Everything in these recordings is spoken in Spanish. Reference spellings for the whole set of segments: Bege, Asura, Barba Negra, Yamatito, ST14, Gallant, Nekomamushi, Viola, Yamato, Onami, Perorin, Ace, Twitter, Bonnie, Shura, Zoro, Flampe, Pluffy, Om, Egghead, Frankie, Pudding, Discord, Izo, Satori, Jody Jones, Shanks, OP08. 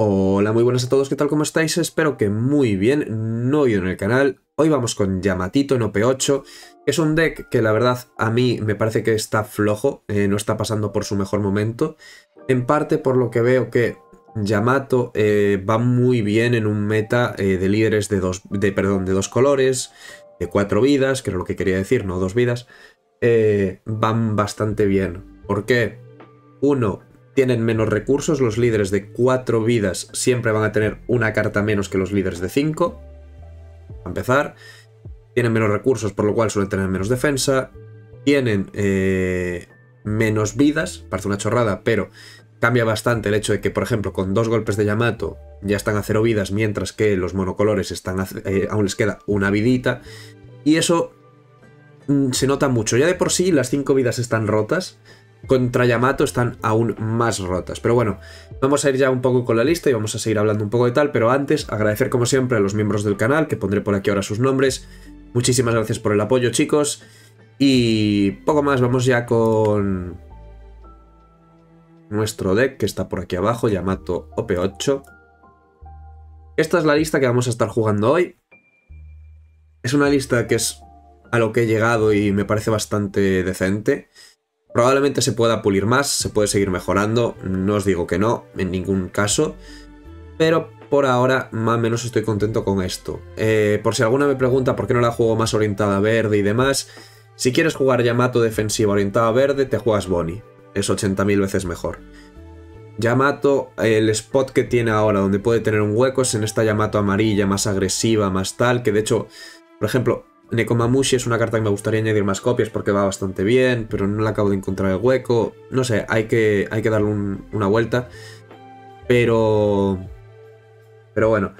Hola, muy buenas a todos, ¿qué tal? ¿Cómo estáis? Espero que muy bien, no yo en el canal. Hoy vamos con Yamatito en OP08, que es un deck que la verdad a mí me parece que está flojo, no está pasando por su mejor momento. En parte por lo que veo que Yamato va muy bien en un meta de líderes de dos colores, de 4 vidas, que era lo que quería decir, no 2 vidas. Van bastante bien. ¿Por qué? Uno, tienen menos recursos, los líderes de 4 vidas siempre van a tener una carta menos que los líderes de 5. Para empezar, tienen menos recursos, por lo cual suelen tener menos defensa. Tienen menos vidas, parece una chorrada, pero cambia bastante el hecho de que, por ejemplo, con 2 golpes de Yamato ya están a 0 vidas, mientras que los monocolores están aún les queda una vidita. Y eso se nota mucho. Ya de por sí las 5 vidas están rotas. Contra Yamato están aún más rotas. Pero bueno, vamos a ir ya un poco con la lista y vamos a seguir hablando un poco de tal. Pero antes, agradecer como siempre a los miembros del canal, que pondré por aquí ahora sus nombres. Muchísimas gracias por el apoyo, chicos. Y poco más, vamos ya con nuestro deck, que está por aquí abajo, Yamato OP8. Esta es la lista que vamos a estar jugando hoy. Es una lista que es a lo que he llegado y me parece bastante decente. Probablemente se pueda pulir más, se puede seguir mejorando, no os digo que no, en ningún caso. Pero por ahora, más o menos estoy contento con esto. Por si alguna me pregunta por qué no la juego más orientada a verde y demás, si quieres jugar Yamato defensiva orientada a verde, te juegas Bonnie. Es 80.000 veces mejor. Yamato, el spot que tiene ahora, donde puede tener un hueco, es en esta Yamato amarilla, más agresiva, más tal, que de hecho, por ejemplo, Nekomamushi es una carta que me gustaría añadir más copias porque va bastante bien, pero no la acabo de encontrar el hueco. No sé, hay que darle una vuelta. Pero bueno,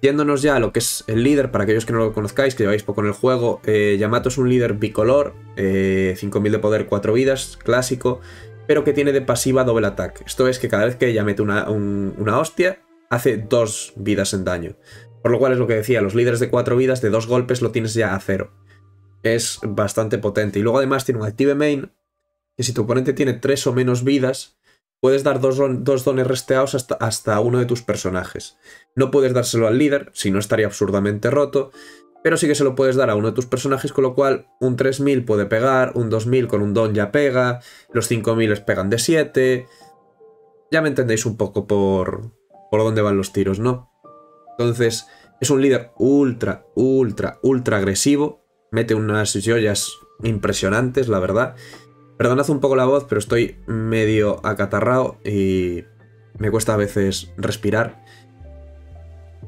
yéndonos ya a lo que es el líder, para aquellos que no lo conozcáis, que lleváis poco en el juego, Yamato es un líder bicolor, 5000 de poder, 4 vidas, clásico, pero que tiene de pasiva doble ataque. Esto es que cada vez que ella mete una hostia, hace 2 vidas en daño. Por lo cual es lo que decía, los líderes de 4 vidas de 2 golpes lo tienes ya a 0. Es bastante potente. Y luego además tiene un active main, que si tu oponente tiene 3 o menos vidas, puedes dar 2 dones resteados hasta uno de tus personajes. No puedes dárselo al líder, si no estaría absurdamente roto, pero sí que se lo puedes dar a uno de tus personajes, con lo cual un 3000 puede pegar, un 2000 con un don ya pega, los 5000 pegan de 7... Ya me entendéis un poco por dónde van los tiros, ¿no? Entonces, es un líder ultra agresivo. Mete unas joyas impresionantes, la verdad. Perdonad un poco la voz, pero estoy medio acatarrado y me cuesta a veces respirar.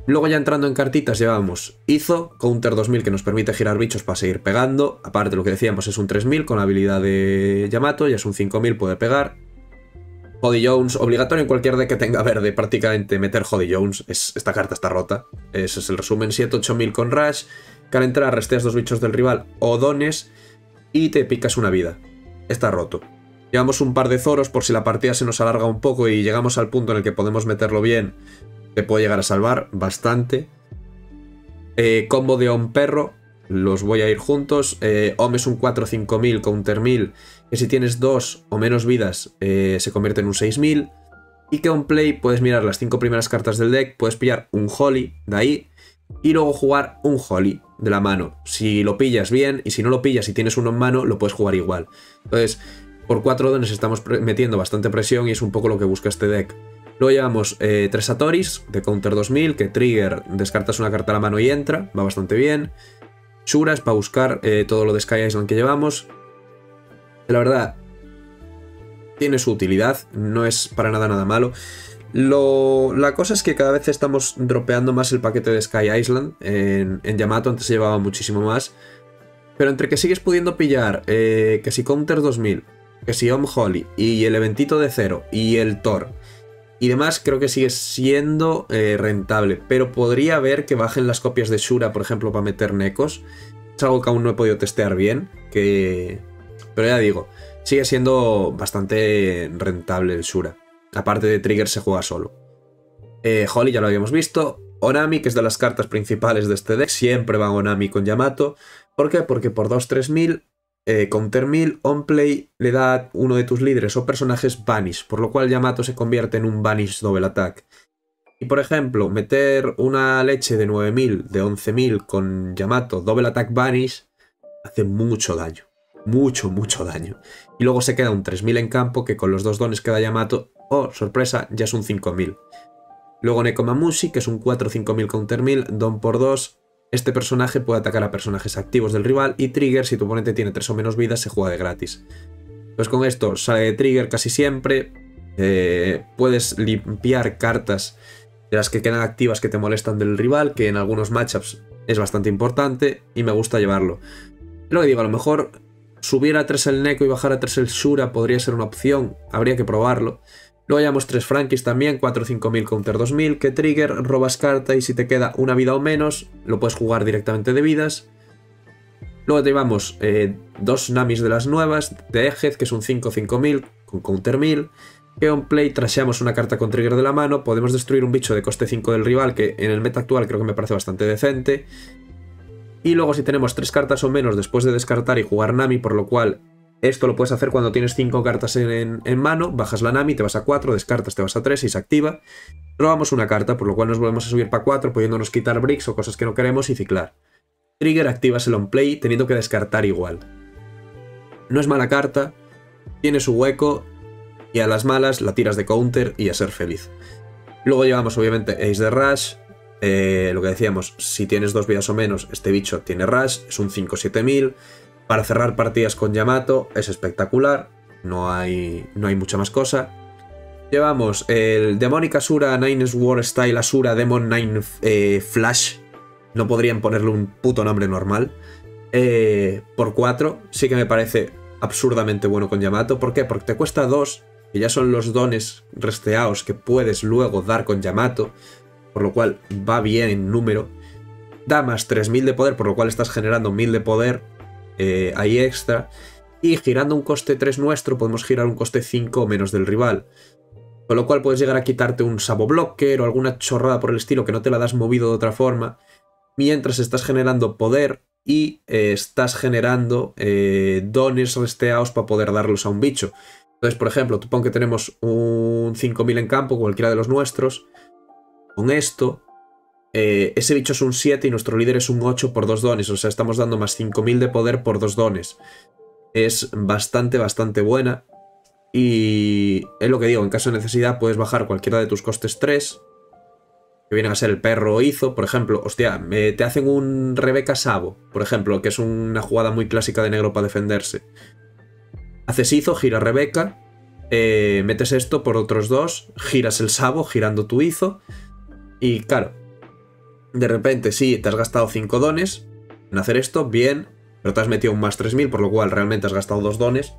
Luego ya entrando en cartitas llevamos Izo, counter 2000 que nos permite girar bichos para seguir pegando. Aparte lo que decíamos es un 3000 con la habilidad de Yamato, ya es un 5000, puede pegar. Jody Jones, obligatorio en cualquier deck que tenga verde, prácticamente meter Jody Jones, esta carta está rota, ese es el resumen, 7-8000 con Rush, que al entrar resteas 2 bichos del rival o dones y te picas una vida, está roto. Llevamos un par de Zoros por si la partida se nos alarga un poco y llegamos al punto en el que podemos meterlo bien, te puede llegar a salvar bastante. Combo de Om Perro, los voy a ir juntos. Om es un 4-5000 counter 1000, que si tienes 2 o menos vidas se convierte en un 6000, y que on play puedes mirar las 5 primeras cartas del deck, puedes pillar un Holy de ahí y luego jugar un Holy de la mano, si lo pillas bien, y si no lo pillas y tienes uno en mano lo puedes jugar igual. Entonces por 4 dones estamos metiendo bastante presión y es un poco lo que busca este deck. Luego llevamos 3 Satoris de counter 2000, que trigger, descartas una carta a la mano y entra, va bastante bien. Shura es para buscar todo lo de Sky Island que llevamos. La verdad, tiene su utilidad, no es para nada malo. La cosa es que cada vez estamos dropeando más el paquete de Sky Island en Yamato, antes se llevaba muchísimo más. Pero entre que sigues pudiendo pillar que si Counter 2000, que si Om Holy y el eventito de 0 y el Tor y demás, creo que sigue siendo rentable, pero podría haber que bajen las copias de Shura, por ejemplo, para meter necos. Es algo que aún no he podido testear bien, pero ya digo, sigue siendo bastante rentable el Shura. Aparte de Trigger se juega solo. Holy ya lo habíamos visto. Onami, que es de las cartas principales de este deck, siempre va Onami con Yamato. ¿Por qué? Porque por 2-3000... Counter 1000, on play le da a uno de tus líderes o personajes Vanish, por lo cual Yamato se convierte en un Vanish Double Attack. Y por ejemplo, meter una leche de 9000, de 11000 con Yamato, Double Attack Vanish, hace mucho daño. Mucho, mucho daño. Y luego se queda un 3000 en campo, que con los dos dones que da Yamato, oh, sorpresa, ya es un 5000. Luego Nekomamushi, que es un 4-5000 counter 1000, don por 2. Este personaje puede atacar a personajes activos del rival y Trigger, si tu oponente tiene 3 o menos vidas, se juega de gratis. Pues con esto sale de Trigger casi siempre. Puedes limpiar cartas de las que quedan activas que te molestan del rival, que en algunos matchups es bastante importante y me gusta llevarlo. Lo que digo, a lo mejor subir a 3 el Neko y bajar a 3 el Shura podría ser una opción, habría que probarlo. Luego llevamos 3 Frankies también, 4-5000 counter 2000, que Trigger, robas carta y si te queda una vida o menos, lo puedes jugar directamente de vidas. Luego te llevamos 2 Namis de las nuevas, de Egghead, que es un 5-5000 con counter 1000, que on play trasheamos una carta con Trigger de la mano, podemos destruir un bicho de coste 5 del rival, que en el meta actual creo que me parece bastante decente. Y luego si tenemos 3 cartas o menos después de descartar y jugar Nami, por lo cual... Esto lo puedes hacer cuando tienes 5 cartas en mano, bajas la Nami, te vas a 4, descartas, te vas a 3 y se activa. Robamos una carta, por lo cual nos volvemos a subir para 4, pudiéndonos quitar bricks o cosas que no queremos y ciclar. Trigger, activas el on play teniendo que descartar igual. No es mala carta, tiene su hueco y a las malas la tiras de counter y a ser feliz. Luego llevamos obviamente Ace de Rush, lo que decíamos, si tienes 2 vidas o menos, este bicho tiene Rush, es un 5-7000. Para cerrar partidas con Yamato es espectacular, no hay mucha más cosa. Llevamos el Demonic Asura, Nine Sword Style Asura, Demon Nine Flash, no podrían ponerle un puto nombre normal, por 4, sí que me parece absurdamente bueno con Yamato. ¿Por qué? Porque te cuesta 2, que ya son los dones resteados que puedes luego dar con Yamato, por lo cual va bien en número. Da más 3000 de poder, por lo cual estás generando 1000 de poder. Ahí extra, y girando un coste 3 nuestro podemos girar un coste 5 o menos del rival, con lo cual puedes llegar a quitarte un saboblocker o alguna chorrada por el estilo que no te la das movido de otra forma, mientras estás generando poder y estás generando dones resteados para poder darlos a un bicho. Entonces, por ejemplo, tú pon que tenemos un 5000 en campo, cualquiera de los nuestros, con esto... ese bicho es un 7 y nuestro líder es un 8 por 2 dones, o sea, estamos dando más 5000 de poder por 2 dones. Es bastante buena y es lo que digo, en caso de necesidad puedes bajar cualquiera de tus costes 3, que vienen a ser el perro o Izo, por ejemplo. Hostia, te hacen un Rebeca Sabo, por ejemplo, que es una jugada muy clásica de negro para defenderse. Haces Izo, gira Rebeca, metes esto por otros 2, giras el Sabo girando tu Izo y claro, de repente sí, te has gastado 5 dones en hacer esto, bien, pero te has metido un más 3000, por lo cual realmente has gastado 2 dones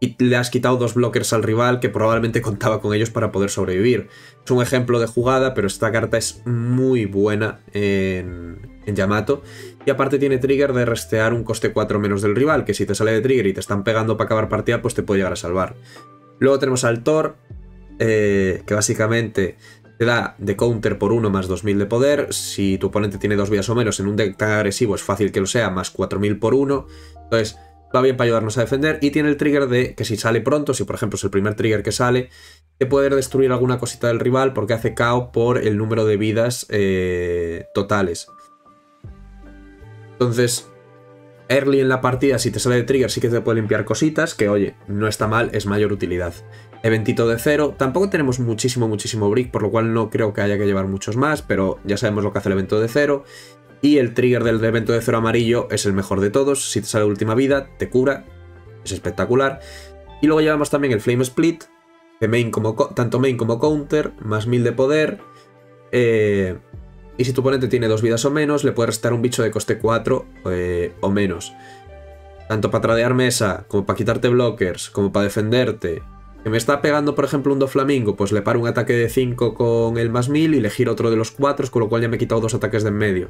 y le has quitado 2 blockers al rival que probablemente contaba con ellos para poder sobrevivir. Es un ejemplo de jugada, pero esta carta es muy buena en Yamato, y aparte tiene trigger de restear un coste 4 menos del rival, que si te sale de trigger y te están pegando para acabar partida, pues te puede llegar a salvar. Luego tenemos al Thor, que básicamente... te da de counter por 1 más 2000 de poder. Si tu oponente tiene 2 vidas o menos en un deck tan agresivo es fácil que lo sea, más 4000 por 1. Entonces va bien para ayudarnos a defender. Y tiene el trigger de que si sale pronto, si por ejemplo es el primer trigger que sale, te puede destruir alguna cosita del rival porque hace KO por el número de vidas totales. Entonces early en la partida, si te sale de trigger sí que te puede limpiar cositas, que oye, no está mal, es mayor utilidad. Eventito de 0, tampoco tenemos muchísimo brick, por lo cual no creo que haya que llevar muchos más, pero ya sabemos lo que hace el evento de 0. Y el trigger del evento de 0 amarillo es el mejor de todos, si te sale última vida, te cura, es espectacular. Y luego llevamos también el Flame Split, de tanto main como counter, más 1000 de poder. Y si tu oponente tiene 2 vidas o menos, le puedes restar un bicho de coste 4 o menos. Tanto para tradear mesa, como para quitarte blockers, como para defenderte. Que me está pegando, por ejemplo, un Doflamingo, pues le paro un ataque de 5 con el más 1000 y le giro otro de los 4, con lo cual ya me he quitado 2 ataques de en medio.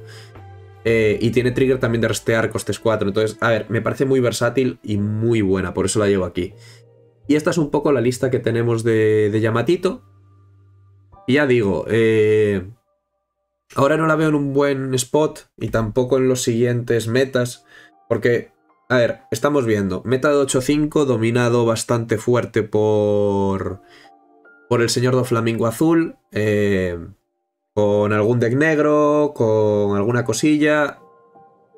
Y tiene trigger también de restear costes 4, entonces, a ver, me parece muy versátil y muy buena, por eso la llevo aquí. Y esta es un poco la lista que tenemos de Yamatito. Y ya digo, ahora no la veo en un buen spot y tampoco en los siguientes metas, porque... a ver, estamos viendo, meta de 8-5 dominado bastante fuerte por por el señor Doflamingo azul, con algún deck negro, con alguna cosilla.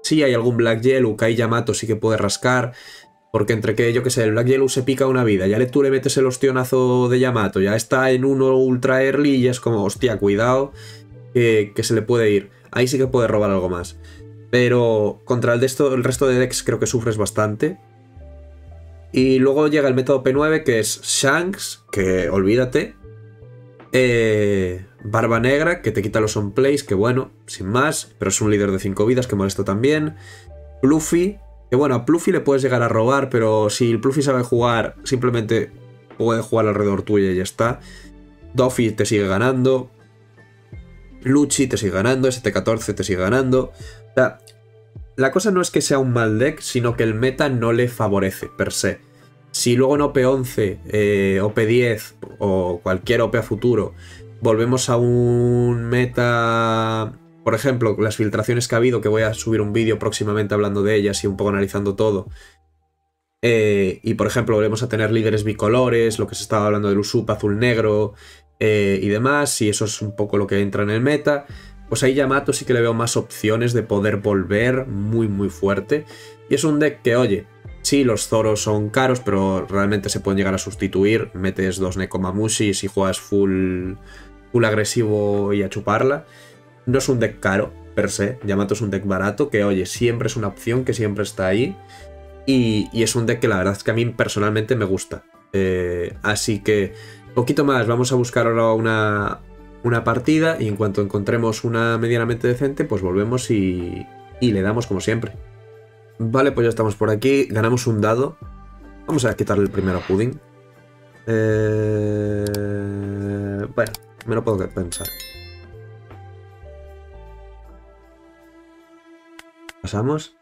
Sí hay algún Black Yellow, que ahí Yamato sí que puede rascar, porque entre que, yo qué sé, el Black Yellow se pica una vida, ya tú le metes el ostionazo de Yamato, ya está en uno ultra early y ya es como, hostia, cuidado, que se le puede ir. Ahí sí que puede robar algo más. Pero contra el resto de decks creo que sufres bastante. Y luego llega el método P9, que es Shanks, que olvídate. Barba Negra, que te quita los on plays, que bueno, sin más, pero es un líder de 5 vidas, que molesta también. Pluffy, que bueno, a Pluffy le puedes llegar a robar, pero si el Pluffy sabe jugar, simplemente puede jugar alrededor tuyo y ya está. Doflamingo te sigue ganando. Lucci te sigue ganando, ST14 te sigue ganando. O sea, la cosa no es que sea un mal deck, sino que el meta no le favorece, per se. Si luego en OP11, OP10 o cualquier OP a futuro volvemos a un meta... Por ejemplo, las filtraciones que ha habido, que voy a subir un vídeo próximamente hablando de ellas y un poco analizando todo. Y por ejemplo, volvemos a tener líderes bicolores, lo que se estaba hablando del Usup azul-negro y demás, si eso es un poco lo que entra en el meta... Pues ahí Yamato sí que le veo más opciones de poder volver muy muy fuerte. Y es un deck que, oye, sí, los Zoros son caros, pero realmente se pueden llegar a sustituir. Metes dos Nekomamushi si juegas full agresivo y a chuparla. No es un deck caro, per se. Yamato es un deck barato que, oye, siempre es una opción, que siempre está ahí. Y es un deck que la verdad es que a mí personalmente me gusta. Así que, poquito más, vamos a buscar ahora una partida, y en cuanto encontremos una medianamente decente, pues volvemos y le damos como siempre. Vale, pues ya estamos por aquí, ganamos un dado. Vamos a quitarle el primero a Pudding. Bueno, me lo puedo pensar. Pasamos.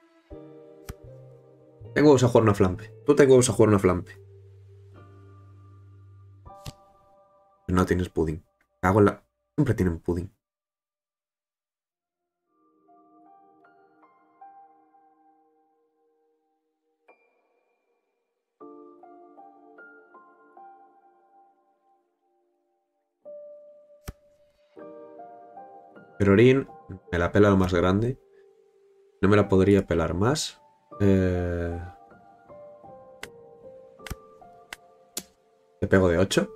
Tengo que jugar una Flampe. Tú tengo que jugar una Flampe. No tienes Pudding. Cago en la... Siempre tienen Pudding. Perorin me la pela lo más grande. No me la podría pelar más. Te pego de 8.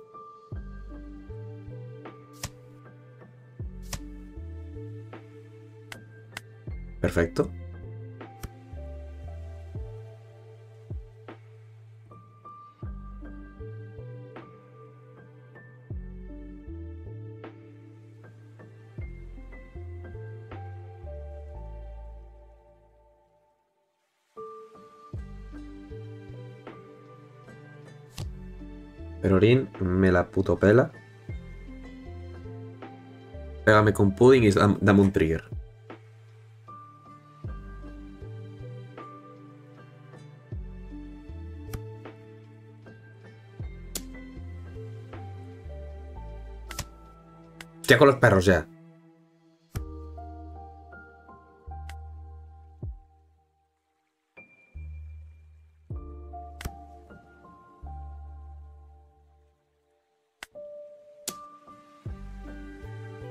Perfecto. Perorin me la puto pela. Pégame con Pudding y dame un trigger. Ya con los perros, ya.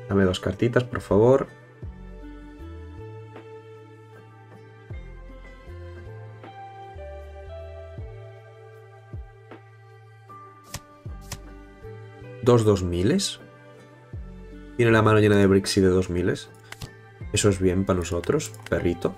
Dame dos cartitas, por favor. Dos 2000s. Tiene la mano llena de Brixie de 2000s. Eso es bien para nosotros, perrito.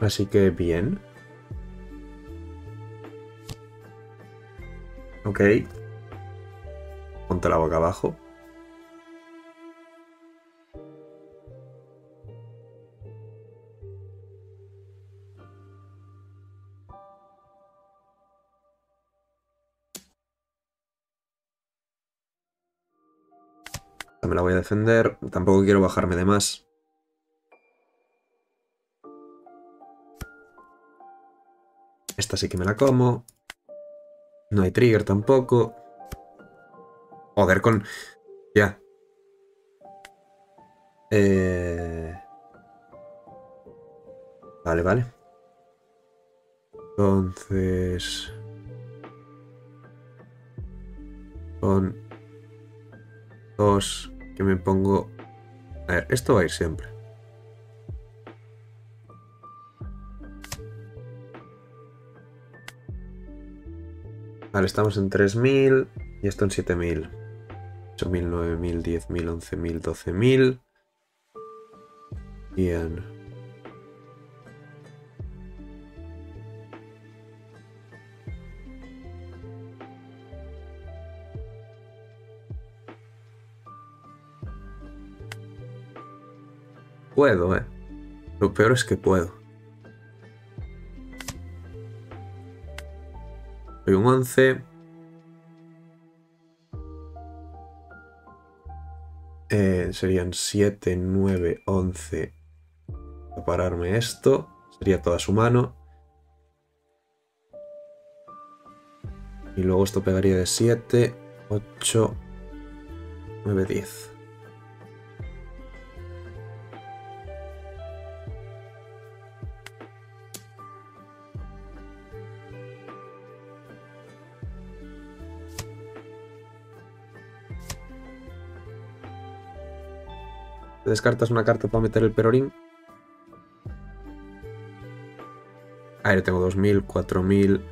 Así que bien. Ok. Ponte la boca abajo. Me la voy a defender. Tampoco quiero bajarme de más. Esta sí que me la como. No hay trigger tampoco. Joder, con... Ya. Vale, vale. Entonces... Con... Dos... Que me pongo... A ver, esto va a ir siempre. Vale, estamos en 3000 y esto en 7000. 8000, 9000, 10000, 11000, 12000. Bien. Puedo, Lo peor es que puedo. Soy un 11. Serían 7, 9, 11. Separarme esto. Sería toda su mano. Y luego esto pegaría de 7, 8, 9, 10. Descartas una carta para meter el perorín. A ver, tengo 2000, 4000,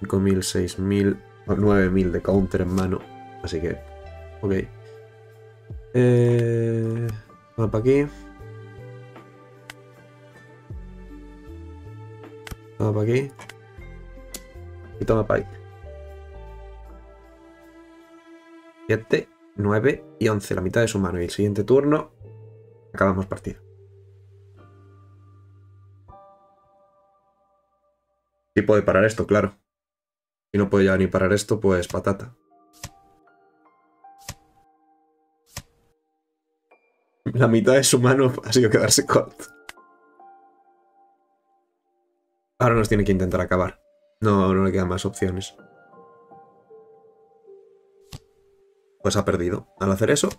5000, 6000, 9000 de counter en mano. Así que, ok. Vamos para aquí. Vamos para aquí. Y toma para ahí. 7, 9 y 11, la mitad de su mano. Y el siguiente turno... Acabamos partida. Sí puede parar esto, claro. Si no puede ya ni parar esto, pues patata. La mitad de su mano ha sido quedarse corto. Ahora nos tiene que intentar acabar. No, no le quedan más opciones. Pues ha perdido. Al hacer eso,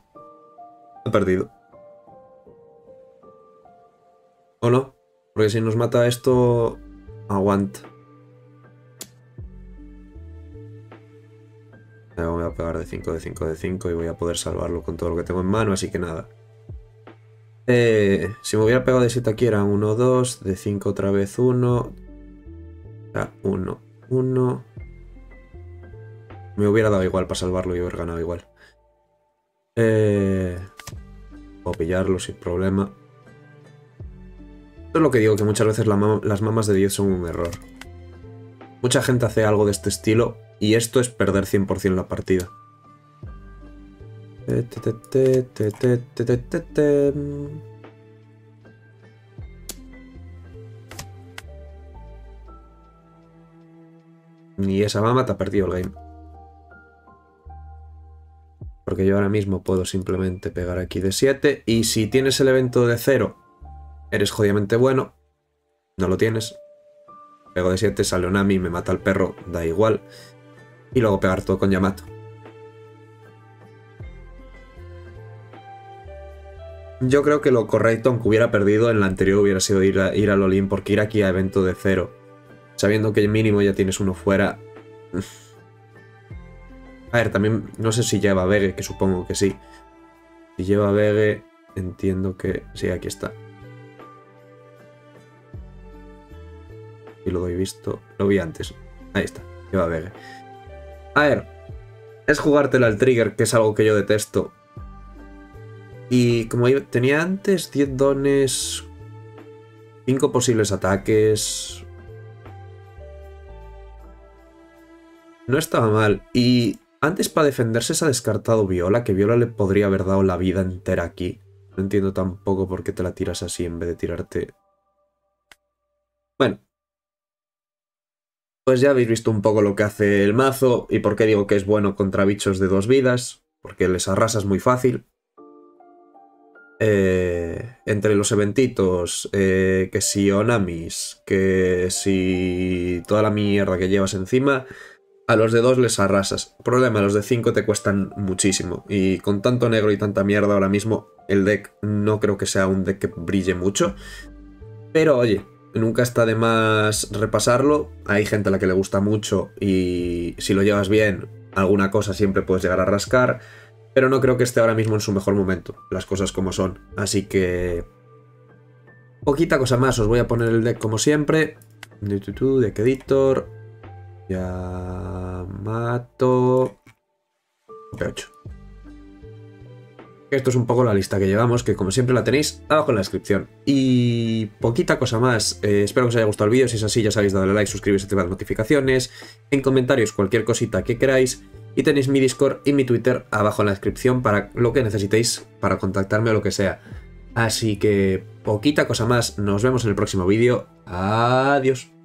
ha perdido. ¿O no? Porque si nos mata esto... Aguanta. Me voy a pegar de 5, de 5, de 5 y voy a poder salvarlo con todo lo que tengo en mano, así que nada. Si me hubiera pegado de 7 aquí era 1, 2, de 5 otra vez 1. Era 1, 1. Me hubiera dado igual para salvarlo y haber ganado igual. Puedo pillarlo sin problema. Esto es lo que digo, que muchas veces las mamas de 10 son un error. Mucha gente hace algo de este estilo y esto es perder 100% la partida. Y esa mama te ha perdido el game. Porque yo ahora mismo puedo simplemente pegar aquí de 7 y si tienes el evento de 0... Eres jodidamente bueno. No lo tienes. Pego de 7, sale Onami, me mata al perro, da igual. Y luego pegar todo con Yamato. Yo creo que lo correcto, aunque hubiera perdido, en la anterior hubiera sido ir al Olin, porque ir aquí a evento de 0, sabiendo que mínimo ya tienes uno fuera... A ver, también no sé si lleva Bege, que supongo que sí. Si lleva Bege, entiendo que... Sí, aquí está. Y lo doy visto, lo vi antes. Ahí está, lleva a ver. A ver, es jugártela al trigger, que es algo que yo detesto. Y como tenía antes 10 dones, 5 posibles ataques. No estaba mal. Y antes para defenderse se ha descartado Viola, que Viola le podría haber dado la vida entera aquí. No entiendo tampoco por qué te la tiras así en vez de tirarte... Bueno. Pues ya habéis visto un poco lo que hace el mazo y por qué digo que es bueno contra bichos de 2 vidas, porque les arrasas muy fácil. Entre los eventitos, que si Onamis, que si toda la mierda que llevas encima, A los de 2 les arrasas. Problema, los de 5 te cuestan muchísimo. Y con tanto negro y tanta mierda ahora mismo, el deck no creo que sea un deck que brille mucho. Pero oye, nunca está de más repasarlo. Hay gente a la que le gusta mucho y si lo llevas bien, alguna cosa siempre puedes llegar a rascar. Pero no creo que esté ahora mismo en su mejor momento, las cosas como son. Así que... poquita cosa más, os voy a poner el deck como siempre. Deck Editor... Yamato... OP8. Esto es un poco la lista que llevamos, que como siempre la tenéis abajo en la descripción. Y poquita cosa más. Espero que os haya gustado el vídeo. Si es así, ya sabéis, dadle like, suscribiros y activad las notificaciones. En comentarios cualquier cosita que queráis. Y tenéis mi Discord y mi Twitter abajo en la descripción para lo que necesitéis, para contactarme o lo que sea. Así que poquita cosa más. Nos vemos en el próximo vídeo. Adiós.